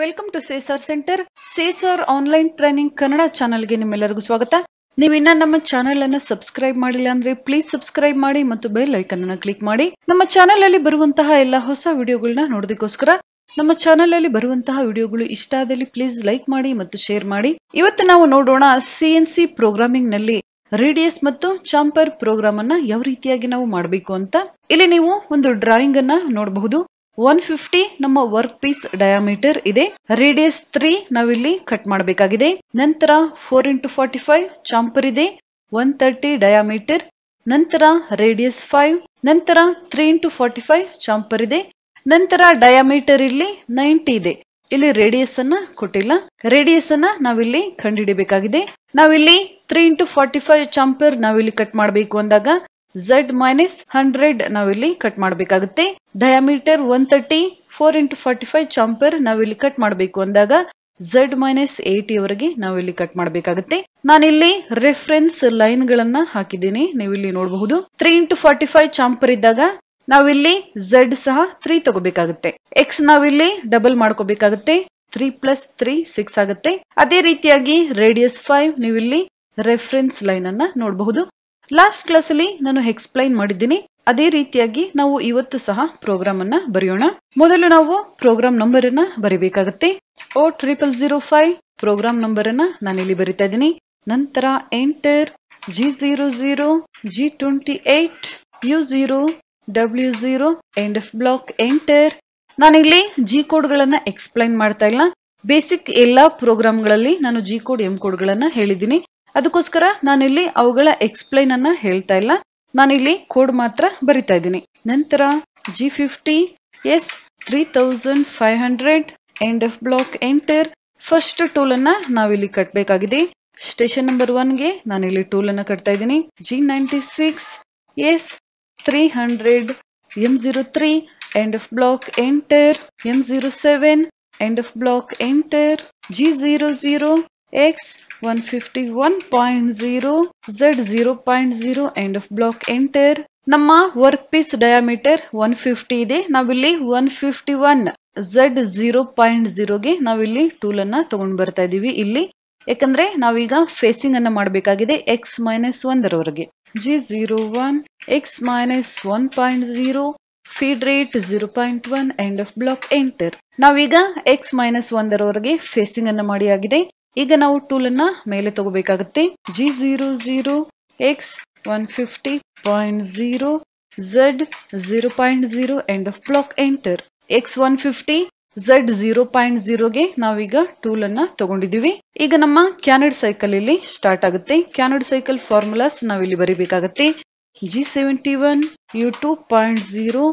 Welcome to CSR Center. CSR Online Training Kannada channel ge nimmellargu swagata. Neevu inna namma channel anna subscribe madilla andre please subscribe maadi mattu bell icon anna click maadi. Namma channel alli baruvantaha ella hosa videogalanna nododikkoskara namma channel alli baruvantaha videogalu ishta aadali please like maadi mattu share maadi. Ivattu naavu nodona CNC programming nalli radius mattu chamfer program anna yav reetiyagi naavu maadabeku anta. Illi neevu ondu drawing anna nodabahudu. 150 ನಮ್ಮ work piece diameter ಇದೆ. Radius 3 ನಾವಿಲ್ಲಿ cut ಮಾಡಬೇಕಾಗಿದೆ. ನಂತರ 4x45 ಚಾಂಪರ್ ಇದೆ. 130 diameter. ನಂತರ radius 5. ನಂತರ 3x45 ಚಾಂಪರ್ ಇದೆ. ನಂತರ ಡಯಾಮೀಟರ್ ಇಲ್ಲಿ 90 ಇದೆ. ಇಲ್ಲಿ ರೇಡಿಯಸ್ ಅನ್ನು ಕೊಟ್ಟಿಲ್ಲ. ರೇಡಿಯಸ್ ಅನ್ನು ನಾವಿಲ್ಲಿ ಕಂಡುಹಿಡಿಯಬೇಕಾಗಿದೆ. ನಾವಿಲ್ಲಿ 3x45 ಚಾಂಪರ್ ನಾವಿಲ್ಲಿ ಕಟ್ ಮಾಡಬೇಕು ಅಂದಾಗ Z-100 ನಾವಿಲ್ಲಿ ಕಟ್ ಮಾಡಬೇಕಾಗುತ್ತೆ. ಡಯಾಮೀಟರ್ 130 4x45 ಚಾಂಪರ್ ನಾವಿಲ್ಲಿ ಕಟ್ ಮಾಡಬೇಕು ಅಂದಾಗ Z-80 ವರೆಗೆ ನಾವಿಲ್ಲಿ ಕಟ್ ಮಾಡಬೇಕಾಗುತ್ತೆ. ನಾನಿಲ್ಲಿ ರೆಫರೆನ್ಸ್ ಲೈನ್ ಗಳನ್ನ ಹಾಕಿದ್ದೀನಿ, ನೀವಿಲ್ಲಿ ನೋಡಬಹುದು. 3x45 ಚಾಂಪರ್ ಇದ್ದಾಗ ನಾವಿಲ್ಲಿ Z ಸಹ 3 ತಗೋಬೇಕಾಗುತ್ತೆ. X ನಾವಿಲ್ಲಿ ಡಬಲ್ ಮಾಡ್ಕೋಬೇಕಾಗುತ್ತೆ. 3 + 3 6 ಆಗುತ್ತೆ. ಅದೇ ರೀತಿಯಾಗಿ ರೇಡಿಯಸ್ 5 ನೀವಿಲ್ಲಿ ರೆಫರೆನ್ಸ್ ಲೈನ್ ಅನ್ನ ನೋಡಬಹುದು. ಲಾಸ್ಟ್ ಕ್ಲಾಸ್ ಅಲ್ಲಿ ನಾನು ಎಕ್ಸ್ಪ್ಲೈನ್ ಮಾಡಿದ್ದೀನಿ. ಅದೇ ರೀತಿಯಾಗಿ ನಾವು ಇವತ್ತು ಸಹ ಪ್ರೋಗ್ರಾಮ್ ಅನ್ನ ಬರೆಯೋಣ. ಮೊದಲು ನಾವು ಪ್ರೋಗ್ರಾಮ್ ನಂಬರ್ ಅನ್ನ ಬರೀಬೇಕಾಗುತ್ತೆ. 0005 ಪ್ರೋಗ್ರಾಮ್ ನಂಬರ್ ಅನ್ನ ನಾನಿಲ್ಲಿ ಬರಿತಾ ಇದ್ದೀನಿ. ನಂತರ enter. G00 G28 U0 W0 end of block enter. ನಾನಿಲ್ಲಿ ಜಿ ಕೋಡ್ ಗಳನ್ನ ಎಕ್ಸ್ಪ್ಲೈನ್ ಮಾಡ್ತಾ ಇಲ್ಲ. ಬೇಸಿಕ್ ಎಲ್ಲಾ ಪ್ರೋಗ್ರಾಮ್ ಗಳಲ್ಲಿ ನಾನು ಜಿ ಕೋಡ್ ಎಂ ಕೋಡ್ ಗಳನ್ನ ಹೇಳಿದ್ದೀನಿ. ಅದಕ್ಕೋಸ್ಕರ ನಾನಿಲ್ಲಿ ಅವುಗಳ ಎಕ್ಸ್ಪ್ಲೈನ್ ಅನ್ನ ಹೇಳ್ತಾ ಇಲ್ಲ, ನಾನಿಲ್ಲಿ ಕೋಡ್ ಮಾತ್ರ ಬರಿತಾ ಇದ್ದೀನಿ. ನಂತರ G50 S3500 end of block enter. First tool ಅನ್ನ ನಾವಿಲ್ಲಿ ಕಟ್ಬೇಕಾಗಿದೆ. ಸ್ಟೇಷನ್ ನಂಬರ್ 1ಗೆ ನಾನಿಲ್ಲಿ ಟೂಲ್ ಅನ್ನ ಕಟ್ತಾ ಇದ್ದೀನಿ. G96 S300 M03 end of block enter. M07 end of block enter. G00 X151.0 Z0.0 end of block enter. ನಮ್ಮ ವರ್ಕ್ ಪೀಸ್ ಡಯಾಮೀಟರ್ 150 ಇದೆ. ನಾವಿಲ್ಲಿ 151 Z0.0ಗೆ ನಾವಿಲ್ಲಿ ಟೂಲ್ ಅನ್ನ ತಗೊಂಡ್ ಬರ್ತಾ ಇದೀವಿ ಇಲ್ಲಿ, ಯಾಕಂದ್ರೆ ನಾವೀಗ ಫೇಸಿಂಗ್ ಅನ್ನ ಮಾಡಬೇಕಾಗಿದೆ X-1 ವರೆಗೆ. G01 X-1.0 feed rate 0.1 end of block enter. ನಾವೀಗ X-1 ವರೆಗೆ ಫೇಸಿಂಗ್ ಅನ್ನ ಮಾಡಿ ಆಗಿದೆ. ಈಗ ನಾವು ಟೂಲ್ ಅನ್ನ ಮೇಲೆ ತಗೋಬೇಕಾಗುತ್ತೆ. G00 X150.0 Z0.0 end of block enter. X150 Z0.0ಗೆ ನಾವೀಗ ಟೂಲ್ ಅನ್ನ ತಗೊಂಡಿದೀವಿ. ಈಗ ನಮ್ಮ ಕ್ಯಾನಡ್ ಸೈಕಲ್ ಇಲ್ಲಿ ಸ್ಟಾರ್ಟ್ ಆಗುತ್ತೆ. ಕ್ಯಾನಡ್ ಸೈಕಲ್ ಫಾರ್ಮುಲಾಸ್ ನಾವಿಲ್ಲಿ ಬರಿಬೇಕಾಗುತ್ತೆ. G71 U2.0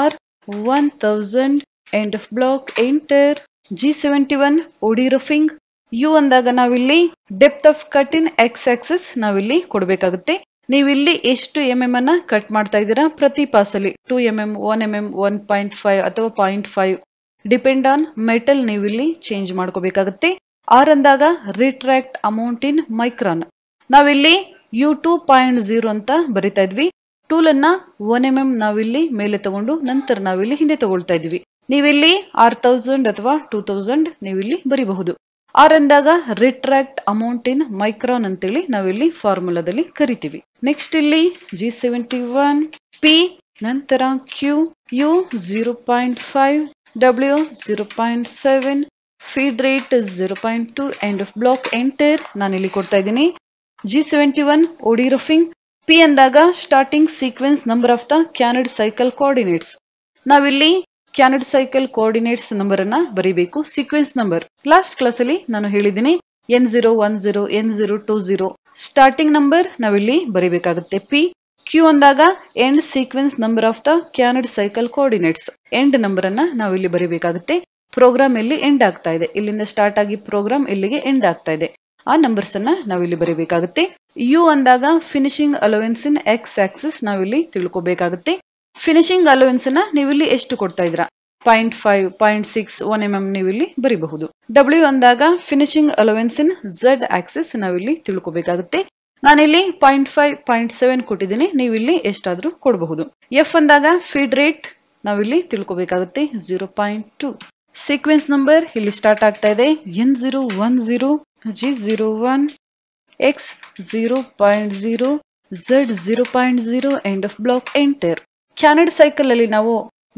R1000 end of block enter. G71 OD roughing. U ಅಂದಾಗ ನಾವಿಲ್ಲಿ depth of cut in X axis ನಾವಿಲ್ಲಿ ಕೊಡಬೇಕಾಗುತ್ತೆ. ನೀವಿಲ್ಲಿ ಎಷ್ಟು mm ಅನ್ನ ಕಟ್ ಮಾಡ್ತಾ ಇದ್ದೀರಾ ಪ್ರತಿ ಪಾಸ್ ಅಲ್ಲಿ 2mm 1mm 1.5 ಅಥವಾ 0.5 ಡಿಪೆಂಡ್ ಆನ್ ಮೆಟಲ್ ನೀವಿಲ್ಲಿ ಚೇಂಜ್ ಮಾಡ್ಕೋಬೇಕಾಗುತ್ತೆ. ಆರ್ ಅಂದಾಗ ರಿಟ್ರಾಕ್ಟ್ ಅಮೌಂಟ್ ಇನ್ ಮೈಕ್ರಾನ್. ನಾವಿಲ್ಲಿ U2.0 ಅಂತ ಬರಿತಾ ಇದ್ವಿ. ಟೂಲ್ ಅನ್ನ 1mm ನಾವಿಲ್ಲಿ ಮೇಲೆ ತಗೊಂಡು ನಂತರ ನಾವಿಲ್ಲಿ ಹಿಂದೆ ತಗೊಳ್ತಾ ಇದ್ವಿ. ನೀವಿಲ್ಲಿ 6000 ಅಥವಾ 2000 ನೀವಿಲ್ಲಿ ಬರಿಬಹುದು. ಆರ್ ಅಂದಾಗ ರಿಟ್ರಾಕ್ಟ್ ಅಮೌಂಟ್ ಇನ್ ಮೈಕ್ರಾನ್ ಅಂತೇಳಿ ನಾವಿಲ್ಲಿ ಫಾರ್ಮುಲಾದಲ್ಲಿ ಕರಿತೀವಿ. ನೆಕ್ಸ್ಟ್ ಇಲ್ಲಿ G71 P ನಂತರ Q U0.5 W0.7 feed rate 0.2 end of block enter. ನಾನಿಲ್ಲಿ ಕೊಡ್ತಾ ಇದ್ದೀನಿ. G71 OD roughing. P ಅಂದಾಗ starting sequence number of the canned cycle coordinates. ನಾವಿಲ್ಲಿ ಕ್ಯಾನಡ್ ಸೈಕಲ್ ಕೋಆರ್ಡಿನೇಟ್ಸ್ ನಂಬರ್ ಅನ್ನ ಬರೀಬೇಕು, ಸೀಕ್ವೆನ್ಸ್ ನಂಬರ್. ಲಾಸ್ಟ್ ಕ್ಲಾಸ್ ಅಲ್ಲಿ ನಾನು ಹೇಳಿದ್ದೀನಿ N010 N020 ಸ್ಟಾರ್ಟಿಂಗ್ ನಂಬರ್ ನಾವಿಲ್ಲಿ ಬರೀಬೇಕಾಗುತ್ತೆ. P Q ಅಂದಾಗ end sequence number of the canned cycle coordinates. End number ಅನ್ನ ನಾವಿಲ್ಲಿ ಬರೀಬೇಕಾಗುತ್ತೆ. ಪ್ರೋಗ್ರಾಮ್ ಇಲ್ಲಿ ಎಂಡ್ ಆಗ್ತಾ ಇದೆ, ಇಲ್ಲಿಂದ ಸ್ಟಾರ್ಟ್ ಆಗಿ ಪ್ರೋಗ್ರಾಮ್ ಇಲ್ಲಿಗೆ ಎಂಡ್ ಆಗ್ತಾ ಇದೆ, ಆ ನಂಬರ್ಸ್ ಅನ್ನ ನಾವಿಲ್ಲಿ ಬರೀಬೇಕಾಗುತ್ತೆ. U ಅಂದಾಗ finishing allowance in X axis ನಾವಿಲ್ಲಿ ತಿಳ್ಕೋಬೇಕಾಗುತ್ತೆ. ಫಿನಿಶಿಂಗ್ ಅಲೋವೆನ್ಸ್ ಅನ್ನ ನೀವಿಲ್ಲಿ ಎಷ್ಟು ಕೊಡ್ತಾ ಇದ್ರ 0.5 0.6 1mm ನೀವಿಲ್ಲಿ ಬರಿಬಹುದು. W ಅಂದಾಗ finishing allowance in Z axis ನಾವಿಲ್ಲಿ ತಿಳ್ಕೋಬೇಕಾಗುತ್ತೆ. ನಾನಿಲ್ಲಿ 0.5 0.7 ಕೊಟ್ಟಿದ್ದೀನಿ, ನೀವಿಲ್ಲಿ ಎಷ್ಟಾದ್ರೂ ಕೊಡಬಹುದು. F ಅಂದಾಗ ಫೀಡ್ ರೇಟ್ ನಾವಿಲ್ಲಿ ತಿಳ್ಕೋಬೇಕಾಗುತ್ತೆ 0.2. Sequence number ಇಲ್ಲಿ ಸ್ಟಾರ್ಟ್ ಆಗ್ತಾ ಇದೆ N010 G01 X 0.0 Z 0.0 end of block enter. Canned cycle ಅಲ್ಲಿ ನಾವು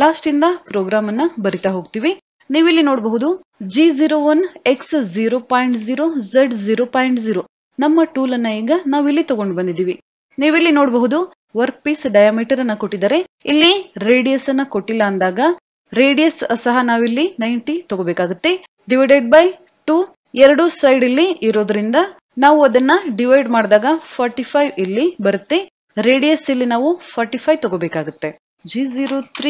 last ಇಂದ program ಅನ್ನು ಬರಿತಾ ಹೋಗ್ತೀವಿ. ನೀವು ಇಲ್ಲಿ ನೋಡಬಹುದು G01 X 0.0 Z 0.0 ನಮ್ಮ ಟೂಲ್ ಅನ್ನು ಈಗ ನಾವು ಇಲ್ಲಿ ತಗೊಂಡು ಬಂದಿದ್ದೀವಿ. ನೀವು ಇಲ್ಲಿ ನೋಡಬಹುದು ವರ್ಕ್ ಪೀಸ್ ಡಯಾಮೀಟರ್ ಅನ್ನು ಕೊಟ್ಟಿದ್ದಾರೆ. ಇಲ್ಲಿ ರೇಡಿಯಸ್ ಅನ್ನು ಕೊಟ್ಟಿಲ್ಲ ಅಂದಾಗ ರೇಡಿಯಸ್ ಸಹ ನಾವಿಲ್ಲಿ 90 ತಗೋಬೇಕಾಗುತ್ತೆ. ಡಿವೈಡೆಡ್ ಬೈ 2 ಎರಡು ಸೈಡ್ ಇಲ್ಲಿ ಇರೋದ್ರಿಂದ ನಾವು ಅದನ್ನ ಡಿವೈಡ್ ಮಾಡಿದಾಗ 45 ಇಲ್ಲಿ ಬರುತ್ತೆ. ರೇಡಿಯಸ್ ಇಲ್ಲಿ ನಾವು 45 ತಗೋಬೇಕಾಗುತ್ತೆ. G03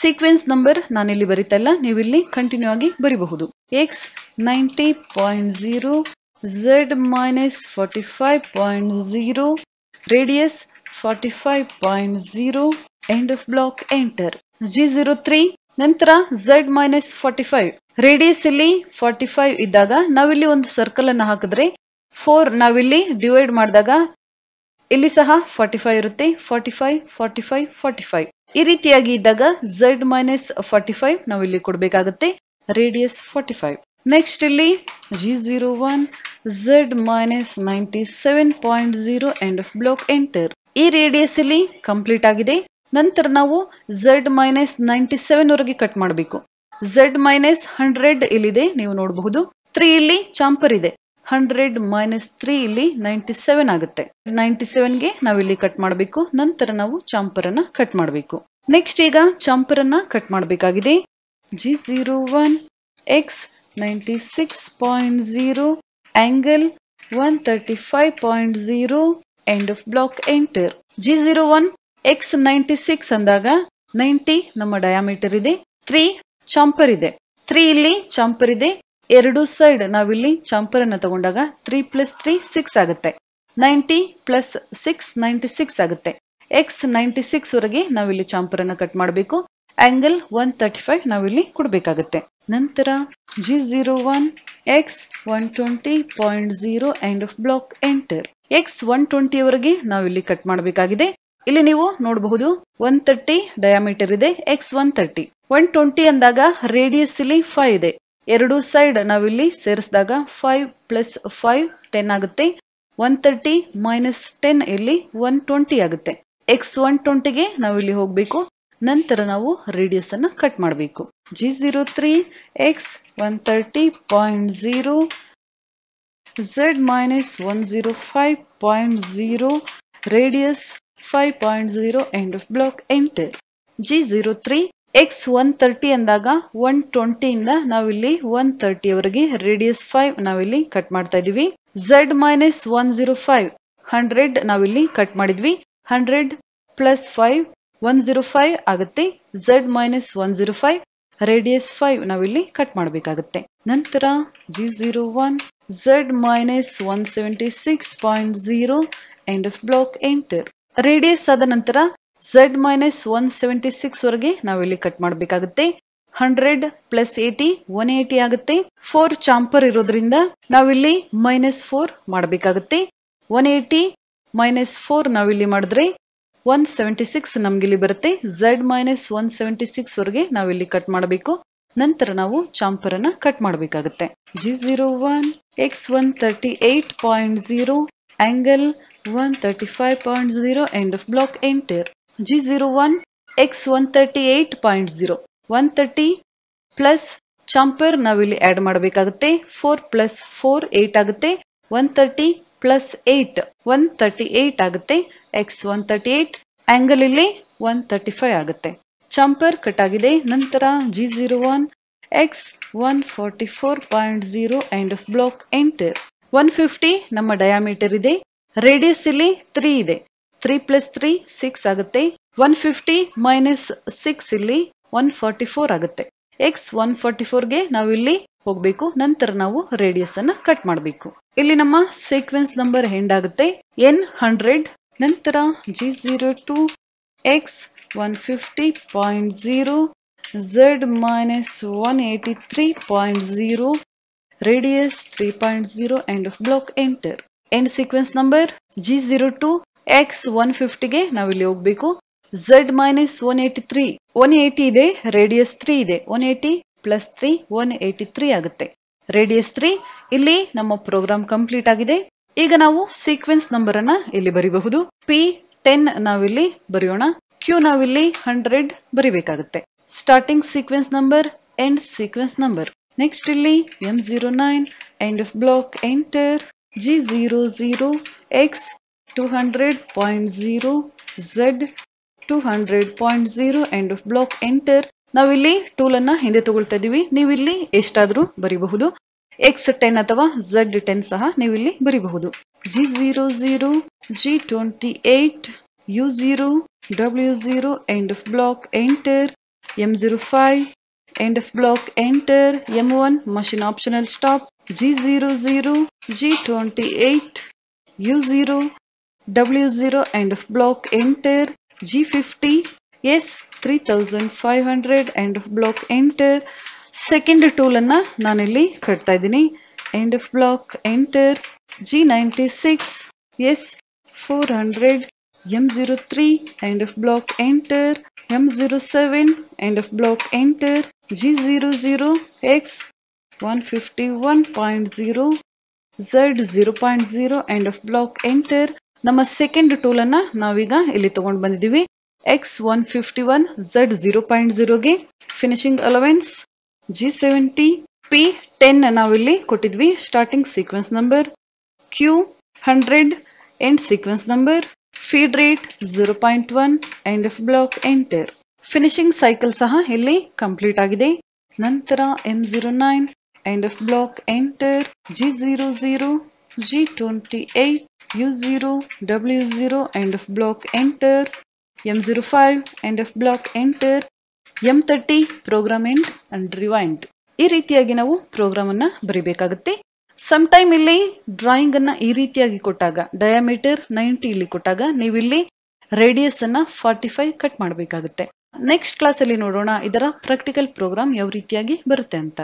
ಸೀಕ್ವೆನ್ಸ್ ನಂಬರ್ ನಾನು ಇಲ್ಲಿ ಬರೀತಾ ಇಲ್ಲ, ನೀವು ಇಲ್ಲಿ ಕಂಟಿನ್ಯೂ ಆಗಿ ಬರಿಬಹುದು. X 90.0 Z -45.0 radius 45.0 end of block enter. G03 ನಂತರ Z -45 ರೇಡಿಯಸ್ ಇಲ್ಲಿ 45 ಇದ್ದಾಗ ನಾವಿಲ್ಲಿ ಒಂದು ಸರ್ಕಲ್ ಅನ್ನು ಹಾಕಿದ್ರೆ 4 ನಾವಿಲ್ಲಿ ಡಿವೈಡ್ ಮಾಡಿದಾಗ ಇಲ್ಲಿ ಸಹ 45 ಇರುತ್ತೆ. 45 ಈ ರೀತಿಯಾಗಿ ಇದ್ದಾಗ Z -45 ನಾವಿಲ್ಲಿ ಕೊಡಬೇಕಾಗುತ್ತೆ. ರೇಡಿಯಸ್ 45. ನೆಕ್ಸ್ಟ್ ಇಲ್ಲಿ G01 Z -97.0 end of block enter. ಈ ರೇಡಿಯಸ್ ಇಲ್ಲಿ ಕಂಪ್ಲೀಟ್ ಆಗಿದೆ. ನಂತರ ನಾವು Z -97 ವರೆಗೆ ಕಟ್ ಮಾಡಬೇಕು. Z -100 ಇಲ್ಲಿದೆ, ನೀವು ನೋಡಬಹುದು. 3 ಇಲ್ಲಿ ಚಾಂಪರ್ ಇದೆ. 100 - 3 ಇಲ್ಲಿ 97 ಆಗುತ್ತೆ. 97 ಗೆ ನಾವು ಇಲ್ಲಿ ಕಟ್ ಮಾಡಬೇಕು. ನಂತರ ನಾವು ಚಾಂಪರ್ ಅನ್ನ ಕಟ್ ಮಾಡಬೇಕು. ನೆಕ್ಸ್ಟ್ ಈಗ ಚಾಂಪರ್ ಅನ್ನ ಕಟ್ ಮಾಡಬೇಕಾಗಿದೆ. G01 X 96.0 angle 135.0 end of block enter. G01 X 96 ಅಂದಾಗ 90 ನಮ್ಮ ಡಯಾಮೀಟರ್ ಇದೆ. 3 ಚಾಂಪರ್ ಇದೆ. 3 ಇಲ್ಲಿ ಚಾಂಪರ್ ಇದೆ. ಎರಡು ಸೈಡ್ ನಾವಿಲ್ಲಿ ಚಾಂಪರ್ ಅನ್ನು ತಗೊಂಡಾಗ 3 + 3 = 6 ಆಗುತ್ತೆ. 90 + 6 96 ಆಗುತ್ತೆ. X 96 ವರೆಗೆ ನಾವಿಲ್ಲಿ ಚಾಂಪರ್ ಅನ್ನು ಕಟ್ ಮಾಡಬೇಕು. ಆಂಗಲ್ 135 ನಾವಿಲ್ಲಿ ಕೊಡಬೇಕಾಗುತ್ತೆ. ನಂತರ G01 X 120.0 end of block enter. X 120 ವರೆಗೆ ನಾವಿಲ್ಲಿ ಕಟ್ ಮಾಡಬೇಕಾಗಿದೆ. ಇಲ್ಲಿ ನೀವು ನೋಡಬಹುದು 130 ಡಯಾಮೀಟರ್ ಇದೆ. X 130. 120 ಅಂದಾಗ ರೇಡಿಯಸ್ ಇಲ್ಲಿ 5 ಇದೆ. ಎರಡು ಸೈಡ್ ನಾವಿಲ್ಲಿ ಸೇರಿಸಿದಾಗ 5 + 5 = 10 ಆಗುತ್ತೆ. 130 - 10 ಇಲ್ಲಿ 120 ಆಗುತ್ತೆ. X 120ಗೆ ನಾವಿಲ್ಲಿ ಹೋಗಬೇಕು. ನಂತರ ನಾವು ರೇಡಿಯಸ್ ಅನ್ನು ಕಟ್ ಮಾಡಬೇಕು. G03 X 130.0 Z -105.0 radius 5.0 end of block enter. G03 X 130 ಅಂದಾಗ 120 ಇಂದ ನಾವಿಲ್ಲಿ 130 ವರೆಗೆ ರೇಡಿಯಸ್ 5 ನಾವಿಲ್ಲಿ ಕಟ್ ಮಾಡ್ತಾ ಇದೀವಿ. Z -105 100 ನಾವಿಲ್ಲಿ ಕಟ್ ಮಾಡಿದ್ವಿ. 100 + 5 105 ಆಗುತ್ತೆ. Z -105 ರೇಡಿಯಸ್ 5 ನಾವಿಲ್ಲಿ ಕಟ್ ಮಾಡಬೇಕಾಗುತ್ತೆ. ನಂತರ G01 Z -176.0 end of block enter. Radius ಆದ ನಂತರ Z -176 ವರೆಗೆ ನಾವಿಲ್ಲಿ ಕಟ್ ಮಾಡಬೇಕಾಗುತ್ತೆ. 100 + 80 180 ಆಗುತ್ತೆ. 4 ಚಾಂಪರ್ ಇರೋದ್ರಿಂದ ನಾವಿಲ್ಲಿ -4 ಮಾಡಬೇಕಾಗುತ್ತೆ. 180 - 4 ನಾವಿಲ್ಲಿ ಮಾಡಿದ್ರೆ 176 ನಮ್ಗಿಲ್ಲಿ ಬರುತ್ತೆ. Z -176 ವರೆಗೆ ನಾವಿಲ್ಲಿ ಕಟ್ ಮಾಡಬೇಕು. ನಂತರ ನಾವು ಚಾಂಪರ್ ಅನ್ನ ಕಟ್ ಮಾಡಬೇಕಾಗುತ್ತೆ. G01 X 138.0 angle 135.0 end of block enter. G01 X 138.0 130 + champer ನಾವಿಲ್ಲಿ ಆಡ್ ಮಾಡಬೇಕಾಗುತ್ತೆ. 4 + 4 = 8 ಆಗುತ್ತೆ. 130 + 8 138 ಆಗುತ್ತೆ. X 138 angle ಇಲ್ಲಿ 135 ಆಗುತ್ತೆ. ಚಾಂಪರ್ ಕಟ್ ಆಗಿದೆ. ನಂತರ G01 X 144.0 end of block enter. 150 ನಮ್ಮ ಡಯಾಮೀಟರ್ ಇದೆ. ರೇಡಿಯಸ್ ಇಲ್ಲಿ 3 ಇದೆ. 3 + 3 = 6 ಆಗುತ್ತೆ. 150 - 6 ಇಲ್ಲಿ 144 ಆಗುತ್ತೆ. X 144ಗೆ ನಾವು ಇಲ್ಲಿ ಹೋಗಬೇಕು. ನಂತರ ನಾವು ರೇಡಿಯಸ್ ಅನ್ನ ಕಟ್ ಮಾಡಬೇಕು. ಇಲ್ಲಿ ನಮ್ಮ ಸೀಕ್ವೆನ್ಸ್ ನಂಬರ್ ಎಂಡ್ ಆಗುತ್ತೆ N 100. ನಂತರ G02 X 150.0 Z -183.0 radius 3.0 end of block enter. End sequence number G02 X 150ಗೆ ನಾವಿಲ್ಲಿ ಹೋಗ್ಬೇಕು. Z -183 180 ಇದೆ. ರೇಡಿಯಸ್ 3 ಇದೆ. 180 plus 3 183 ಆಗುತ್ತೆ. ರೇಡಿಯಸ್ 3 ಇಲ್ಲಿ ನಮ್ಮ ಪ್ರೋಗ್ರಾಂ ಕಂಪ್ಲೀಟ್ ಆಗಿದೆ. ಈಗ ನಾವು ಸೀಕ್ವೆನ್ಸ್ ನಂಬರ್ ಅನ್ನು ಇಲ್ಲಿ ಬರಿಬಹುದು. P10 ನಾವಿಲ್ಲಿ ಬರೆಯೋಣ. Q ನಾವಿಲ್ಲಿ 100 ಬರಿಬೇಕಾಗುತ್ತೆ. Starting sequence number, end sequence number. Next ಇಲ್ಲಿ M09 end of block enter. G00 X 200.0 Z 200.0 end of block enter. ನಾವಿಲ್ಲಿ ಟೂಲ್ ಅನ್ನ ಹಿಂದೆ ತಗೊಳ್ತಾ ಇದೀವಿ, ನೀವಿಲ್ಲಿ ಎಷ್ಟಾದ್ರೂ ಬರಿಬಹುದು. X10 ಅಥವಾ Z10 ಸಹ ನೀವಿಲ್ಲಿ ಬರಿಬಹುದು. G00 G28 U0 W0 end of block enter. M05 end of block enter. M1 machine optional stop. G00 G28 U0 W0 end of block enter. G50 S3500 end of block enter. Second tool ಅನ್ನ ನಾನಿಲ್ಲಿ ಕಟ್ತಾ ಇದ್ದೀನಿ, end of block enter. G96 S400 M03 end of block enter. M07 end of block enter. G00 X151.0 Z0.0 end of block enter. ನಮ್ಮ second tool ಅನ್ನ ನಾವೀಗ ಇಲ್ಲಿ ತಗೊಂಡು ಬಂದಿದ್ದೀವಿ. X151 Z0.0ಗೆ finishing allowance G70. P10 ನಾವಿಲ್ಲಿ ಕೊಟ್ಟಿದ್ವಿ, starting sequence number. Q100 end sequence number. Feed rate 0.1 end of block enter. Finishing cycle ಸಹ ಇಲ್ಲಿ ಕಂಪ್ಲೀಟ್ ಆಗಿದೆ. ನಂತರ M09 end of block enter. G00 G28 U0 W0 end of block enter. M05 end of block enter. M30 program end and rewind. ಈ ರೀತಿಯಾಗಿ ನಾವು program ಅನ್ನ ಬರಿಬೇಕಾಗುತ್ತೆ. Some time ಇಲ್ಲಿ ಡ್ರಾಯಿಂಗ್ ಅನ್ನ ಈ ರೀತಿಯಾಗಿ ಕೊಟ್ಟಾಗ, ಡಯಾಮೀಟರ್ 90 ಇಲ್ಲಿ ಕೊಟ್ಟಾಗ ನೀವಿಲ್ಲಿ ರೇಡಿಯಸ್ ಅನ್ನ 45 ಕಟ್ ಮಾಡಬೇಕಾಗುತ್ತೆ. ನೆಕ್ಸ್ಟ್ ಕ್ಲಾಸ್ ಅಲ್ಲಿ ನೋಡೋಣ ಇದರ ಪ್ರಾಕ್ಟಿಕಲ್ ಪ್ರೋಗ್ರಾಮ್ ಯಾವ ರೀತಿಯಾಗಿ ಬರುತ್ತೆ ಅಂತ.